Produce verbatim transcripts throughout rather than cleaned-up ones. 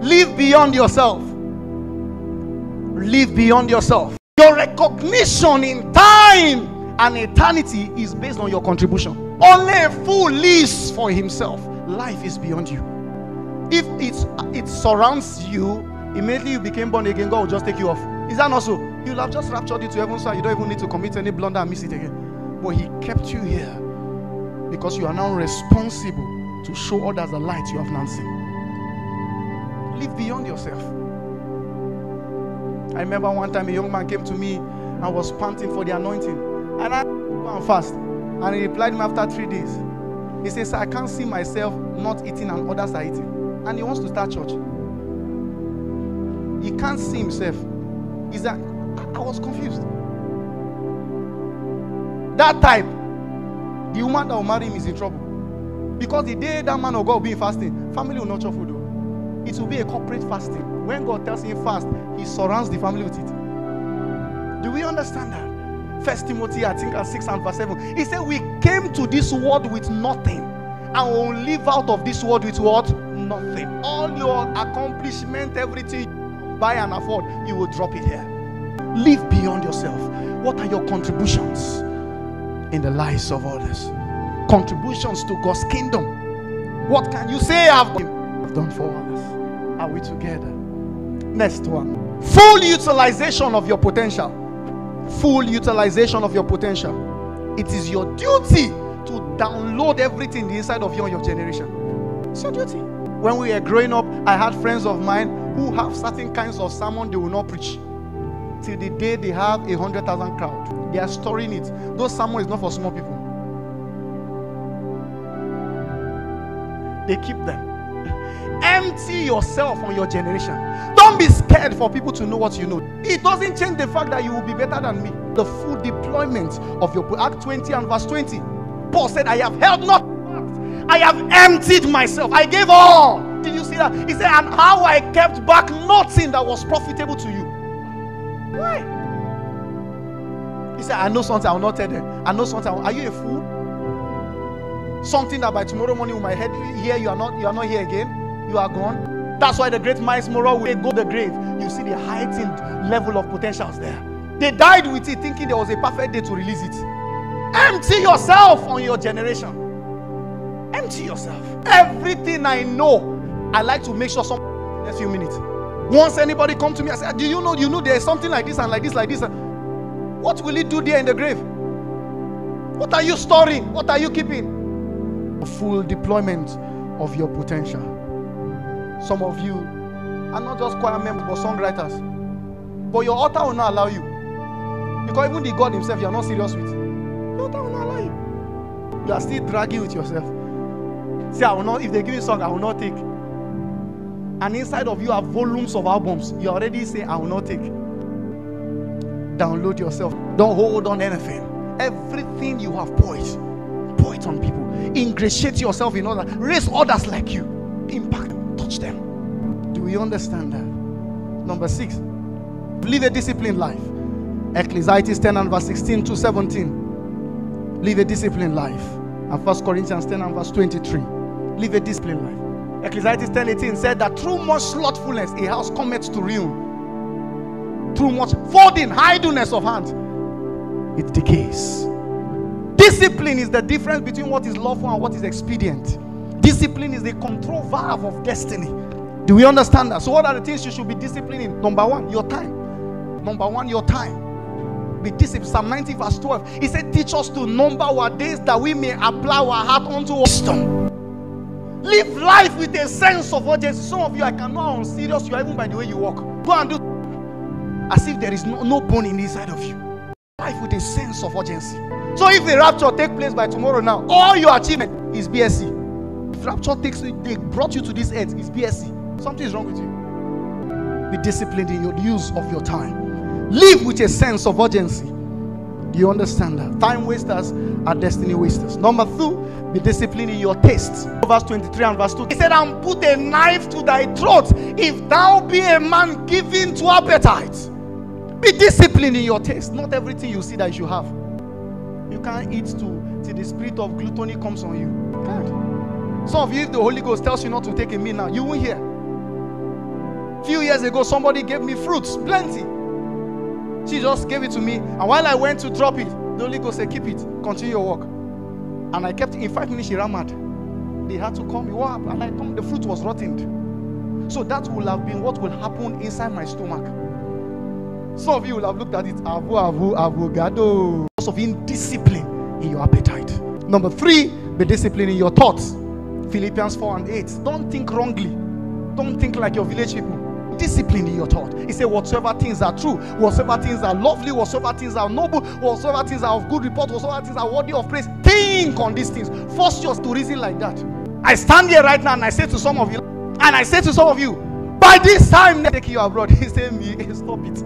Live beyond yourself. Live beyond yourself. Your recognition in time and eternity is based on your contribution. Only a fool lives for himself. Life is beyond you. If it's, it surrounds you, immediately you became born again, God will just take you off. Is that not so? You'll have just raptured you to heaven, so you don't even need to commit any blunder and miss it again. But he kept you here because you are now responsible to show others the light you have now seen. Live beyond yourself. I remember one time a young man came to me and was panting for the anointing. And I go and fast. And he replied him after three days. He says, I can't see myself not eating and others are eating. And he wants to start church. He can't see himself. Is that I, I was confused. That type, the woman that will marry him is in trouble. Because the day that man of God will be fasting, family will not chop food. It will be a corporate fasting. When God tells him fast, he surrounds the family with it. Do we understand that? First Timothy, I think, six and verse seven. He said, we came to this world with nothing, and we'll live out of this world with what? Nothing. All your accomplishment, everything you buy and afford, you will drop it here. Live beyond yourself. What are your contributions in the lives of others? Contributions to God's kingdom. What can you say I've done for others? Are we together? Next one. Full utilization of your potential. Full utilization of your potential. It is your duty to download everything inside of you and your generation. It's your duty. When we were growing up, I had friends of mine who have certain kinds of sermon they will not preach till the day they have a hundred thousand crowd. They are storing it. Those sermon is not for small people. They keep them. Empty yourself on your generation. Don't be scared for people to know what you know. It doesn't change the fact that you will be better than me. The full deployment of your Acts twenty and verse twenty. Paul said, I have held not, I have emptied myself. I gave all. Did you see that? He said, and how I kept back nothing that was profitable to you. Why? He said, I know something I will not tell them. I know something I will. Are you a fool? Something that by tomorrow morning with my head here, you are not you are not here again. You are gone. That's why the great minds tomorrow will go to the grave. You see the heightened level of potentials there. They died with it thinking there was a perfect day to release it. Empty yourself on your generation. Empty yourself. Everything I know, I like to make sure some next few minutes. Once anybody come to me, I say, do you know you know there is something like this and like this, like this? What will it do there in the grave? What are you storing? What are you keeping? A full deployment of your potential. Some of you are not just choir members but songwriters. But your altar will not allow you. Because even the God himself you are not serious with. Your altar will not allow you. You are still dragging with yourself. See, I will not, if they give you a song, I will not take. And inside of you are volumes of albums. You already say, I will not take. Download yourself. Don't hold on anything. Everything you have, pour it. Pour it on people. Ingratiate yourself in others. Raise others like you. Impact them. Do we understand that? Number six, live a disciplined life. Ecclesiastes ten and verse sixteen to seventeen. Live a disciplined life. And First Corinthians ten and verse twenty-three. Live a disciplined life. Ecclesiastes ten eighteen said that through much slothfulness a house cometh to ruin. Through much folding, idleness of hand, it decays. Discipline is the difference between what is lawful and what is expedient. Discipline is the control valve of destiny. Do we understand that? So what are the things you should be disciplining? Number one, your time. Number one, your time. Be disciplined. Psalm ninety verse twelve. He said, teach us to number our days that we may apply our heart unto wisdom. Live life with a sense of urgency. Some of you, I cannot how serious you are even by the way you walk. Go and do as if there is no, no bone in the inside of you. Life with a sense of urgency. So if the rapture takes place by tomorrow now, all your achievement is B S C. If rapture takes you, they brought you to this earth, it's B S C. Something is wrong with you. Be disciplined in your use of your time. Live with a sense of urgency. Do you understand that? Time wasters are destiny wasters. Number two, be disciplined in your taste. Verse twenty-three and verse two. He said, and put a knife to thy throat if thou be a man given to appetite. Be disciplined in your taste. Not everything you see that you have. You can't eat till, till the spirit of gluttony comes on you. You can't. Some of you, if the Holy Ghost tells you not to take a meal now, you won't hear. few years ago, somebody gave me fruits, plenty. She just gave it to me. And while I went to drop it, the Holy Ghost said, keep it, continue your work. And I kept it. In five minutes, she ran mad. They had to call me. What happened? And I told them the fruit was rotten. So that will have been what will happen inside my stomach. Some of you will have looked at it. Avu, avu, avogado. Because of indiscipline in your appetite. Number three, be disciplined in your thoughts. Philippians four and eight. Don't think wrongly. Don't think like your village people. Discipline in your thought. He said, whatsoever things are true, whatsoever things are lovely, whatsoever things are noble, whatsoever things are of good report, whatsoever things are worthy of praise, think on these things. Force yours to reason like that. I stand here right now and I say to some of you, and I say to some of you, by this time, take you abroad. He said, me, stop it.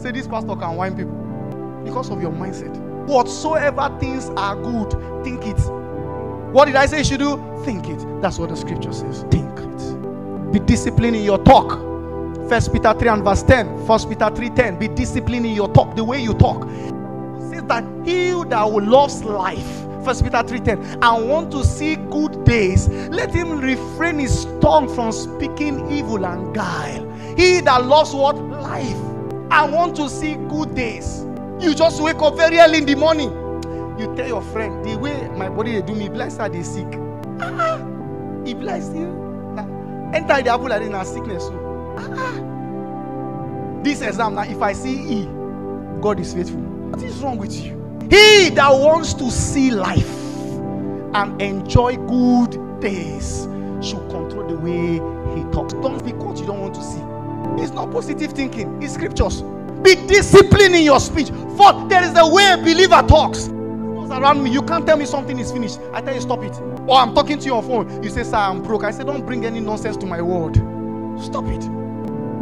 Say, this pastor can whine people because of your mindset. Whatsoever things are good, think it. What did I say you should do? Think it. That's what the scripture says. Think it. Be disciplined in your talk. First Peter three and verse ten. First Peter three ten. Be disciplined in your talk, the way you talk. It says that he that loves life, First Peter three ten, and want to see good days, let him refrain his tongue from speaking evil and guile. He that loves what? Life. And want to see good days. You just wake up very early in the morning. You tell your friend, the way my body they do me, blessed are they sick. Ah, he blessed you. Enter the apple and sickness. So. Ah, this exam now, if I see E, God is faithful. What is wrong with you? He that wants to see life and enjoy good days should control the way he talks. Don't speak what you don't want to see. It's not positive thinking, it's scriptures. Be disciplined in your speech, for there is a way a believer talks. Those around me, you can't tell me something is finished. I tell you, stop it. Or I'm talking to you on phone. You say, sir, I'm broke. I say, don't bring any nonsense to my world. Stop it.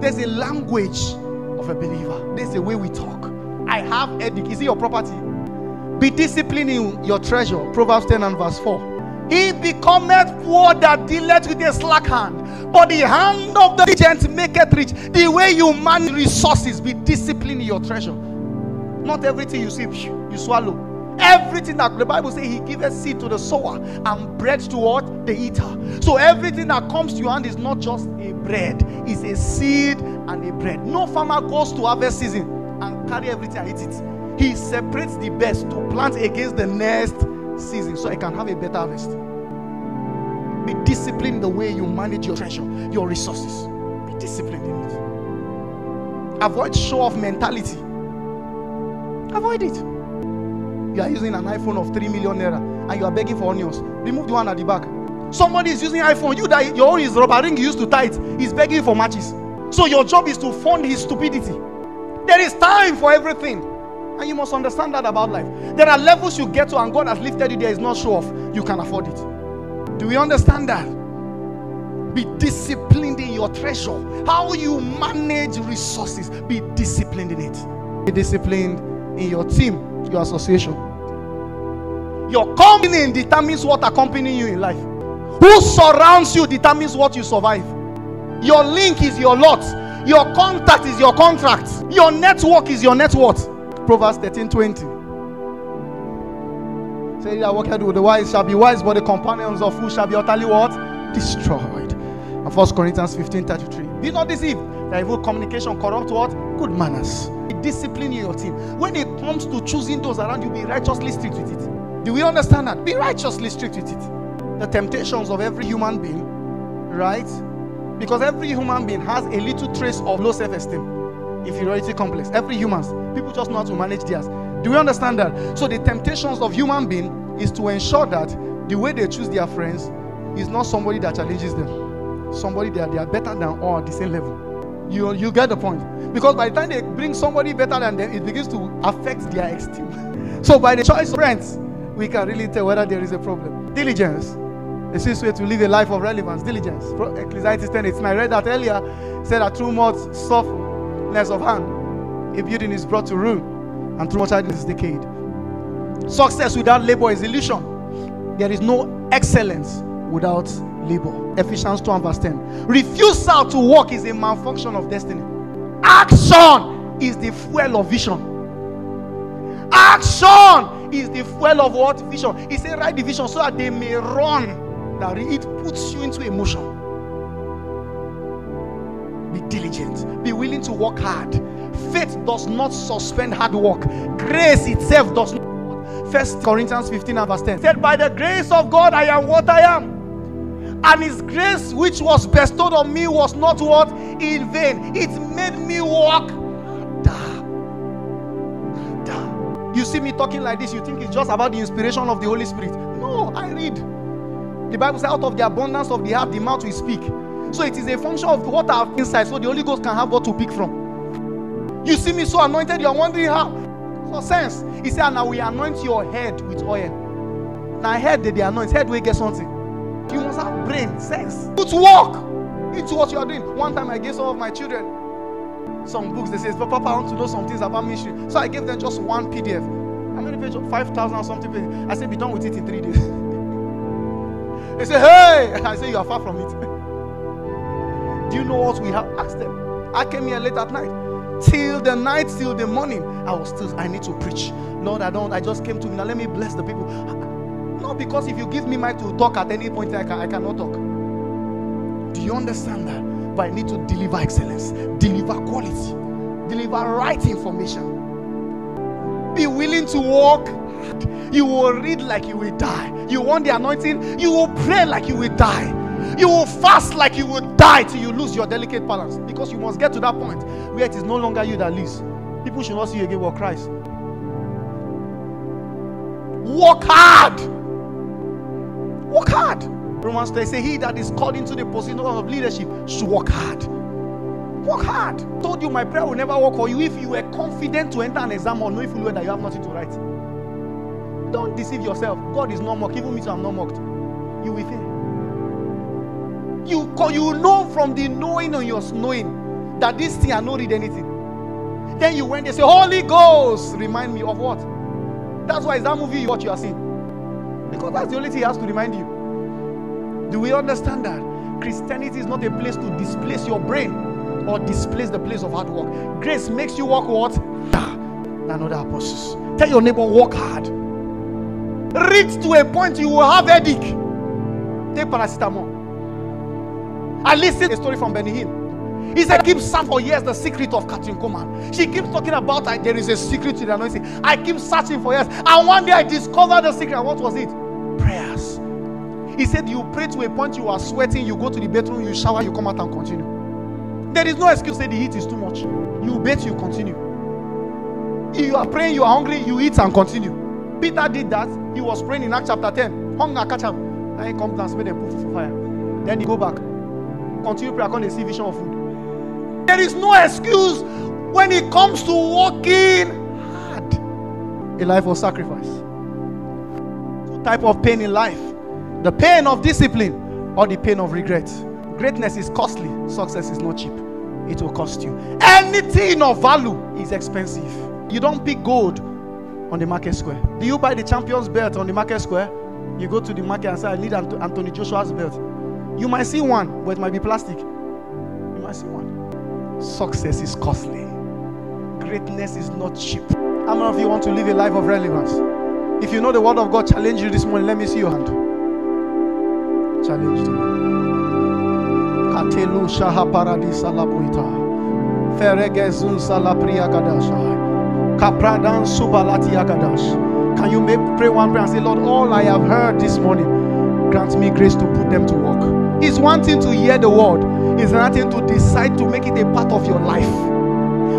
There's a language of a believer. There's a way we talk. I have ethic. Is it your property? Be disciplined in your treasure. Proverbs ten and verse four. He becometh poor that dealeth with a slack hand, but the hand of the diligent maketh rich. The way you manage resources, be disciplined in your treasure. Not everything you see, you swallow. Everything that the Bible says, he giveth seed to the sower and bread to what? The eater. So everything that comes to your hand is not just a bread, it's a seed and a bread. No farmer goes to harvest season and carry everything and eat it. He separates the best to plant against the next season so he can have a better harvest. Be disciplined in the way you manage your treasure, your resources. Be disciplined in it. Avoid show-off mentality. Avoid it. You are using an iPhone of three million naira and you are begging for onions. Remove the one at the back. Somebody is using iPhone. You that your own is rubber ring you used to tie it. He's begging for matches. So your job is to fund his stupidity. There is time for everything. And you must understand that about life. There are levels you get to and God has lifted you. There is no show off. You can afford it. Do we understand that? Be disciplined in your treasure. How you manage resources. Be disciplined in it. Be disciplined in your team. Your association, your company determines what accompanies you in life. Who surrounds you determines what you survive. Your link is your lot. Your contact is your contract. Your network is your net worth. Proverbs thirteen twenty. Say that worketh with the wise shall be wise, but the companions of fools shall be utterly what? Destroyed. And First Corinthians fifteen thirty-three. Be not deceived. That evil communication corrupt what? Good manners. Discipline in your team. When it comes to choosing those around you, be righteously strict with it. Do we understand that? Be righteously strict with it. The temptations of every human being, right? Because every human being has a little trace of low self-esteem, inferiority complex. Every human, people just know how to manage theirs. Do we understand that? So the temptations of human being is to ensure that the way they choose their friends is not somebody that challenges them, somebody that they are better than or at the same level. You, you get the point. Because by the time they bring somebody better than them, it begins to affect their esteem. So by the choice of friends, we can really tell whether there is a problem. Diligence. The sixth way to live a life of relevance. Diligence. Ecclesiastes ten eighteen. I read that earlier. It said that through much softness of hand, a building is brought to ruin, and through much idleness is decayed. Success without labor is illusion. There is no excellence without labor. Ephesians two and verse ten. Refusal to work is a malfunction of destiny. Action is the fuel of vision. Action is the fuel of what? Vision. It's a right division so that they may run. That it puts you into a motion. Be diligent. Be willing to work hard. Faith does not suspend hard work. Grace itself does not. First Corinthians fifteen and verse ten said, by the grace of God I am what I am, and his grace which was bestowed on me was not what in vain. It made me walk. You see me talking like this, you think it's just about the inspiration of the Holy Spirit. No, I read. The Bible says out of the abundance of the heart the mouth will speak. So it is a function of what I have inside, so the Holy Ghost can have what to pick from. You see me so anointed, you are wondering how. So sense. He said, now we anoint your head with oil. Now head that they anoint, head we get something. You must have brain, sense. Put work into what you are doing. One time I gave some of my children some books. They said, Papa, I want to know some things about ministry. So I gave them just one P D F. How many pages? five thousand or something pages. I said, be done with it in three days. They said, hey! I said, you are far from it. Do you know what we have? Asked them. I came here late at night. Till the night, till the morning, I was still, I need to preach. Lord, I don't, I just came to me. Now let me bless the people. No, because if you give me mic to talk at any point, I, can, I cannot talk. Do you understand that? But I need to deliver excellence, deliver quality, deliver right information. Be willing to walk. You will read like you will die. You want the anointing, you will pray like you will die. You will fast like you will die till you lose your delicate balance, because you must get to that point where it is no longer you that lives. People should not see you again with Christ. Work hard. Work hard. Romans they say he that is called into the position of leadership should work hard. Work hard. I told you my prayer will never work for you if you were confident to enter an exam or knowing full well that you have nothing to write. Don't deceive yourself. God is not mocked. Even me too, I'm not mocked. You will fail. You, you know from the knowing on your knowing that this thing I don't read anything. Then you went and say, Holy Ghost, remind me of what? That's why it's that movie you watch you are seeing. Because that's the only thing he has to remind you. Do we understand that? Christianity is not a place to displace your brain or displace the place of hard work. Grace makes you work what? Than other apostles. Tell your neighbor, work hard. Read to a point you will have headache. Take paracetamol. I listened to a story from Benny Hinn. He said, I keep searching for years the secret of Catherine Kuman. She keeps talking about like, there is a secret to the anointing. I keep searching for years. And one day I discovered the secret. What was it? Prayers. He said, you pray to a point you are sweating, you go to the bedroom, you shower, you come out and continue. There is no excuse to say the heat is too much. You bet you continue. If you are praying, you are hungry, you eat and continue. Peter did that. He was praying in Acts chapter ten. Hunger catch him. Then he comes and made them put for fire. Then he go back. Continue prayer, come and see vision of food. There is no excuse when it comes to working hard. A life of sacrifice. Two types of pain in life. The pain of discipline or the pain of regret. Greatness is costly. Success is not cheap. It will cost you. Anything of value is expensive. You don't pick gold on the market square. Do you buy the champion's belt on the market square? You go to the market and say, I need Anthony Joshua's belt. You might see one, but it might be plastic. You might see one. Success is costly. Greatness is not cheap. How many of you want to live a life of relevance? If you know the word of God, challenge you this morning. Let me see your hand. Challenged. Katelu shaha paradisa labuita. Feregezun salapria gadasha. Kapradan subalatia gadash. Can you make, pray one prayer and say, Lord, all I have heard this morning, grant me grace to put them to work. It's one thing to hear the word. It's another thing to decide to make it a part of your life.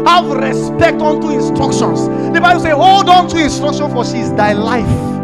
Have respect unto instructions. The Bible says, hold on to instruction, for she is thy life.